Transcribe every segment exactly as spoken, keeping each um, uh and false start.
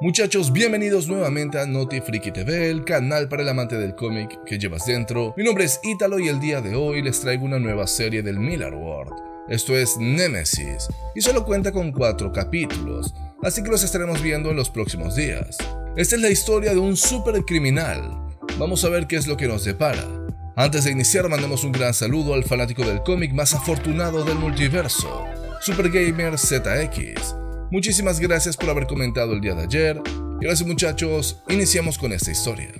Muchachos, bienvenidos nuevamente a Noti Friki T V, el canal para el amante del cómic que llevas dentro. Mi nombre es Ítalo y el día de hoy les traigo una nueva serie del Millarworld. Esto es Nemesis, y solo cuenta con cuatro capítulos, así que los estaremos viendo en los próximos días. Esta es la historia de un supercriminal. Vamos a ver qué es lo que nos depara. Antes de iniciar, mandamos un gran saludo al fanático del cómic más afortunado del multiverso, Super Gamer Z X. Muchísimas gracias por haber comentado el día de ayer. Y ahora sí, muchachos, iniciamos con esta historia.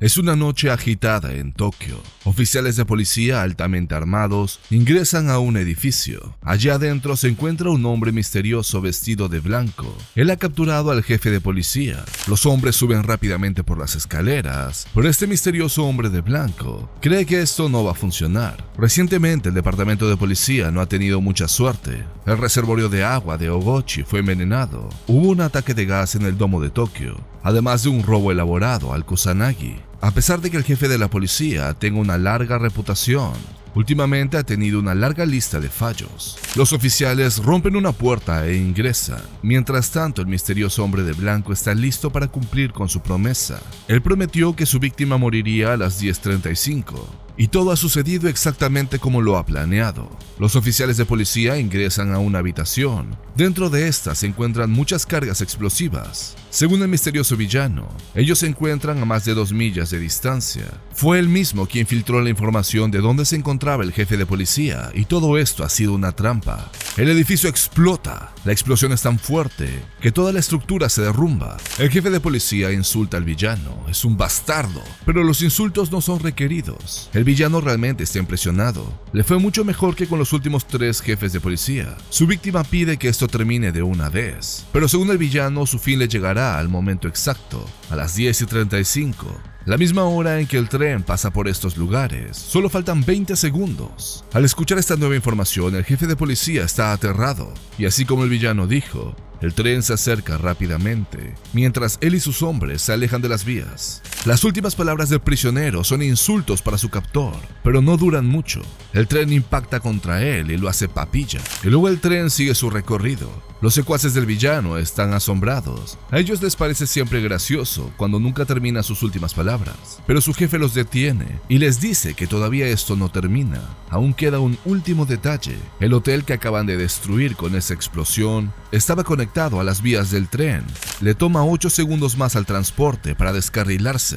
Es una noche agitada en Tokio. Oficiales de policía altamente armados ingresan a un edificio. Allá adentro se encuentra un hombre misterioso vestido de blanco. Él ha capturado al jefe de policía. Los hombres suben rápidamente por las escaleras, pero este misterioso hombre de blanco cree que esto no va a funcionar. Recientemente el departamento de policía no ha tenido mucha suerte. El reservorio de agua de Ogochi fue envenenado. Hubo un ataque de gas en el domo de Tokio, además de un robo elaborado al Kusanagi. A pesar de que el jefe de la policía tenga una larga reputación, últimamente ha tenido una larga lista de fallos. Los oficiales rompen una puerta e ingresan. Mientras tanto, el misterioso hombre de blanco está listo para cumplir con su promesa. Él prometió que su víctima moriría a las diez treinta y cinco. Y todo ha sucedido exactamente como lo ha planeado. Los oficiales de policía ingresan a una habitación. Dentro de esta se encuentran muchas cargas explosivas. Según el misterioso villano, ellos se encuentran a más de dos millas de distancia. Fue él mismo quien filtró la información de dónde se encontraba el jefe de policía, y todo esto ha sido una trampa. El edificio explota. La explosión es tan fuerte que toda la estructura se derrumba. El jefe de policía insulta al villano. Es un bastardo, pero los insultos no son requeridos. El El villano realmente está impresionado. Le fue mucho mejor que con los últimos tres jefes de policía. Su víctima pide que esto termine de una vez, pero según el villano, su fin le llegará al momento exacto, a las diez y treinta y cinco. La misma hora en que el tren pasa por estos lugares. Solo faltan veinte segundos. Al escuchar esta nueva información, el jefe de policía está aterrado, y así como el villano dijo, el tren se acerca rápidamente, mientras él y sus hombres se alejan de las vías. Las últimas palabras del prisionero son insultos para su captor, pero no duran mucho. El tren impacta contra él y lo hace papilla. Y luego el tren sigue su recorrido. Los secuaces del villano están asombrados. A ellos les parece siempre gracioso cuando nunca termina sus últimas palabras. Pero su jefe los detiene y les dice que todavía esto no termina. Aún queda un último detalle. El hotel que acaban de destruir con esa explosión estaba conectado a las vías del tren. Le toma ocho segundos más al transporte para descarrilarse.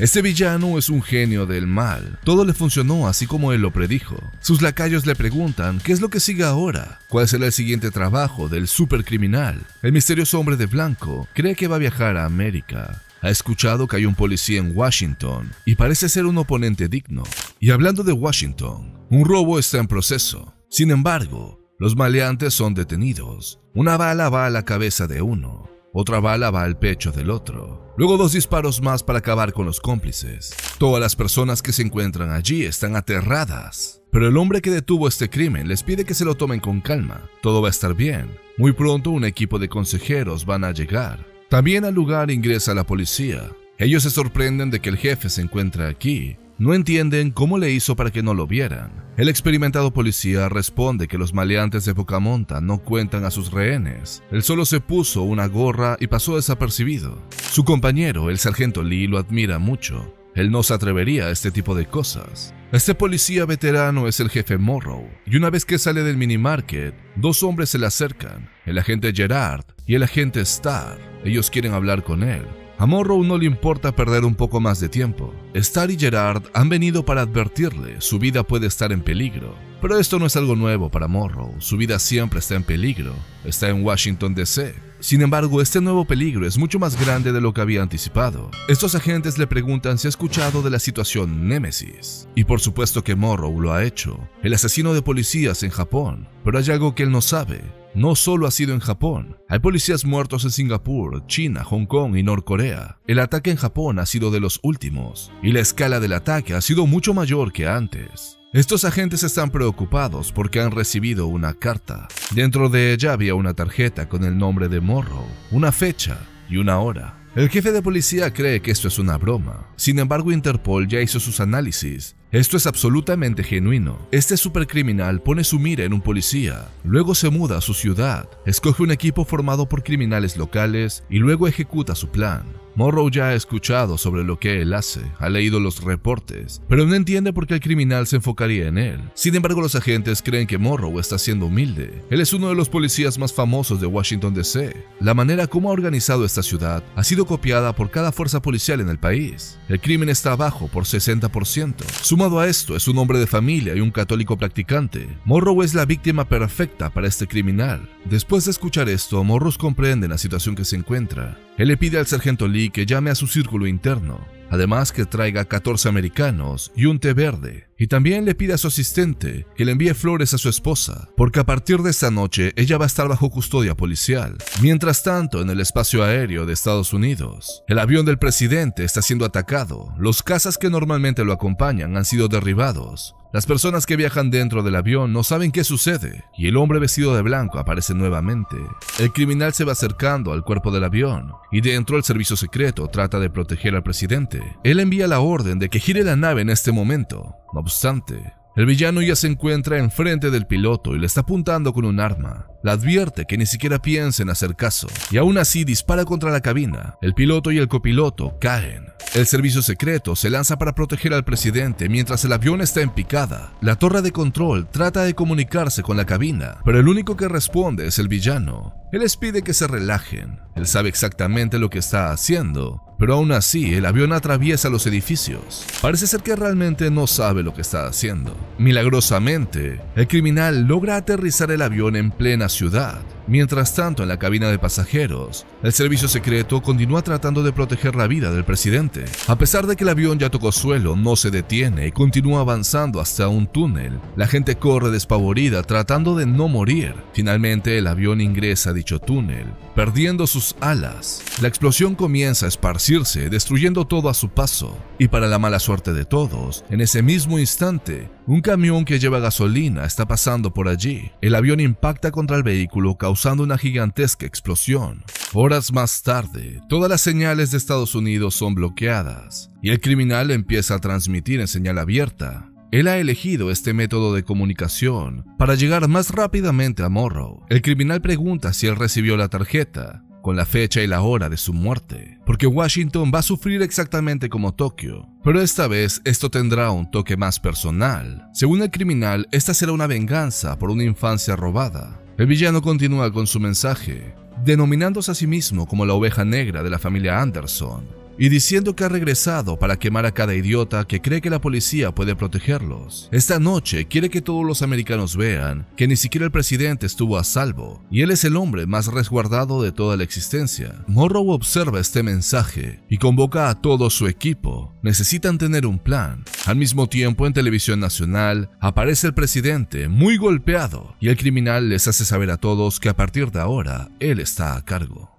Este villano es un genio del mal. Todo le funcionó así como él lo predijo. Sus lacayos le preguntan qué es lo que sigue ahora. ¿Cuál será el siguiente trabajo del supercriminal? El misterioso hombre de blanco cree que va a viajar a América. Ha escuchado que hay un policía en Washington y parece ser un oponente digno. Y hablando de Washington, un robo está en proceso. Sin embargo, los maleantes son detenidos. Una bala va a la cabeza de uno, otra bala va al pecho del otro. Luego dos disparos más para acabar con los cómplices. Todas las personas que se encuentran allí están aterradas. Pero el hombre que detuvo este crimen les pide que se lo tomen con calma. Todo va a estar bien. Muy pronto un equipo de consejeros van a llegar. También al lugar ingresa la policía. Ellos se sorprenden de que el jefe se encuentra aquí. No entienden cómo le hizo para que no lo vieran. El experimentado policía responde que los maleantes de Boca Monta no cuentan a sus rehenes. Él solo se puso una gorra y pasó desapercibido. Su compañero, el sargento Lee, lo admira mucho. Él no se atrevería a este tipo de cosas. Este policía veterano es el jefe Morrow, y una vez que sale del minimarket, dos hombres se le acercan, el agente Gerard y el agente Starr. Ellos quieren hablar con él. A Morrow no le importa perder un poco más de tiempo. Starr y Gerard han venido para advertirle, su vida puede estar en peligro. Pero esto no es algo nuevo para Morrow, su vida siempre está en peligro. Está en Washington D C. Sin embargo, este nuevo peligro es mucho más grande de lo que había anticipado. Estos agentes le preguntan si ha escuchado de la situación Nemesis. Y por supuesto que Morrow lo ha hecho, el asesino de policías en Japón. Pero hay algo que él no sabe. No solo ha sido en Japón, hay policías muertos en Singapur, China, Hong Kong y Norcorea. El ataque en Japón ha sido de los últimos, y la escala del ataque ha sido mucho mayor que antes. Estos agentes están preocupados porque han recibido una carta. Dentro de ella había una tarjeta con el nombre de Morrow, una fecha y una hora. El jefe de policía cree que esto es una broma. Sin embargo, Interpol ya hizo sus análisis Esto es absolutamente genuino. Este supercriminal pone su mira en un policía, luego se muda a su ciudad, escoge un equipo formado por criminales locales y luego ejecuta su plan. Morrow ya ha escuchado sobre lo que él hace, ha leído los reportes, pero no entiende por qué el criminal se enfocaría en él. Sin embargo, los agentes creen que Morrow está siendo humilde. Él es uno de los policías más famosos de Washington D C. La manera como ha organizado esta ciudad ha sido copiada por cada fuerza policial en el país. El crimen está bajo por sesenta por ciento. Sumado a esto, es un hombre de familia y un católico practicante. Morrow es la víctima perfecta para este criminal. Después de escuchar esto, Morrow comprende la situación que se encuentra. Él le pide al sargento Lee que llame a su círculo interno, además que traiga catorce americanos y un té verde. Y también le pide a su asistente que le envíe flores a su esposa, porque a partir de esta noche ella va a estar bajo custodia policial. Mientras tanto, en el espacio aéreo de Estados Unidos, el avión del presidente está siendo atacado, los cazas que normalmente lo acompañan han sido derribados. Las personas que viajan dentro del avión no saben qué sucede, y el hombre vestido de blanco aparece nuevamente. El criminal se va acercando al cuerpo del avión, y dentro el servicio secreto trata de proteger al presidente. Él envía la orden de que gire la nave en este momento. No obstante, el villano ya se encuentra enfrente del piloto y le está apuntando con un arma. Le advierte que ni siquiera piensa en hacer caso, y aún así dispara contra la cabina. El piloto y el copiloto caen. El servicio secreto se lanza para proteger al presidente mientras el avión está en picada. La torre de control trata de comunicarse con la cabina, pero el único que responde es el villano. Él les pide que se relajen. Él sabe exactamente lo que está haciendo, pero aún así el avión atraviesa los edificios. Parece ser que realmente no sabe lo que está haciendo. Milagrosamente, el criminal logra aterrizar el avión en plena ciudad. Mientras tanto, en la cabina de pasajeros, el servicio secreto continúa tratando de proteger la vida del presidente. A pesar de que el avión ya tocó suelo, no se detiene y continúa avanzando hasta un túnel. La gente corre despavorida tratando de no morir. Finalmente, el avión ingresa a dicho túnel, perdiendo sus alas. La explosión comienza a esparcirse, destruyendo todo a su paso. Y para la mala suerte de todos, en ese mismo instante, un camión que lleva gasolina está pasando por allí. El avión impacta contra el vehículo, causando una gigantesca explosión. Horas más tarde, todas las señales de Estados Unidos son bloqueadas, y el criminal empieza a transmitir en señal abierta. Él ha elegido este método de comunicación para llegar más rápidamente a Morrow. El criminal pregunta si él recibió la tarjeta, con la fecha y la hora de su muerte, porque Washington va a sufrir exactamente como Tokio. Pero esta vez esto tendrá un toque más personal. Según el criminal, esta será una venganza por una infancia robada. El villano continúa con su mensaje, denominándose a sí mismo como la oveja negra de la familia Anderson, y diciendo que ha regresado para quemar a cada idiota que cree que la policía puede protegerlos. Esta noche quiere que todos los americanos vean que ni siquiera el presidente estuvo a salvo, y él es el hombre más resguardado de toda la existencia. Morrow observa este mensaje y convoca a todo su equipo. Necesitan tener un plan. Al mismo tiempo, en televisión nacional, aparece el presidente muy golpeado, y el criminal les hace saber a todos que a partir de ahora, él está a cargo.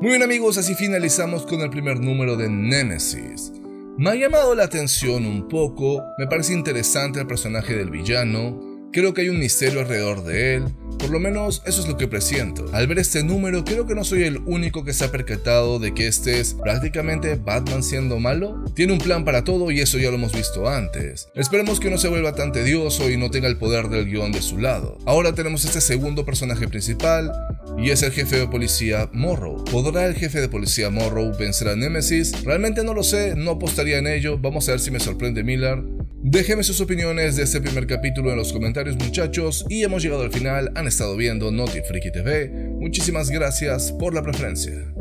Muy bien, amigos, así finalizamos con el primer número de Nemesis. Me ha llamado la atención un poco, me parece interesante el personaje del villano, creo que hay un misterio alrededor de él, por lo menos eso es lo que presiento. Al ver este número, creo que no soy el único que se ha percatado de que este es prácticamente Batman siendo malo. Tiene un plan para todo y eso ya lo hemos visto antes. Esperemos que no se vuelva tan tedioso y no tenga el poder del guión de su lado. Ahora tenemos este segundo personaje principal, y es el jefe de policía Morrow. ¿Podrá el jefe de policía Morrow vencer a Nemesis? Realmente no lo sé, no apostaría en ello. Vamos a ver si me sorprende Millar. Déjenme sus opiniones de este primer capítulo en los comentarios, muchachos. Y hemos llegado al final. Han estado viendo Noti Friki T V. Muchísimas gracias por la preferencia.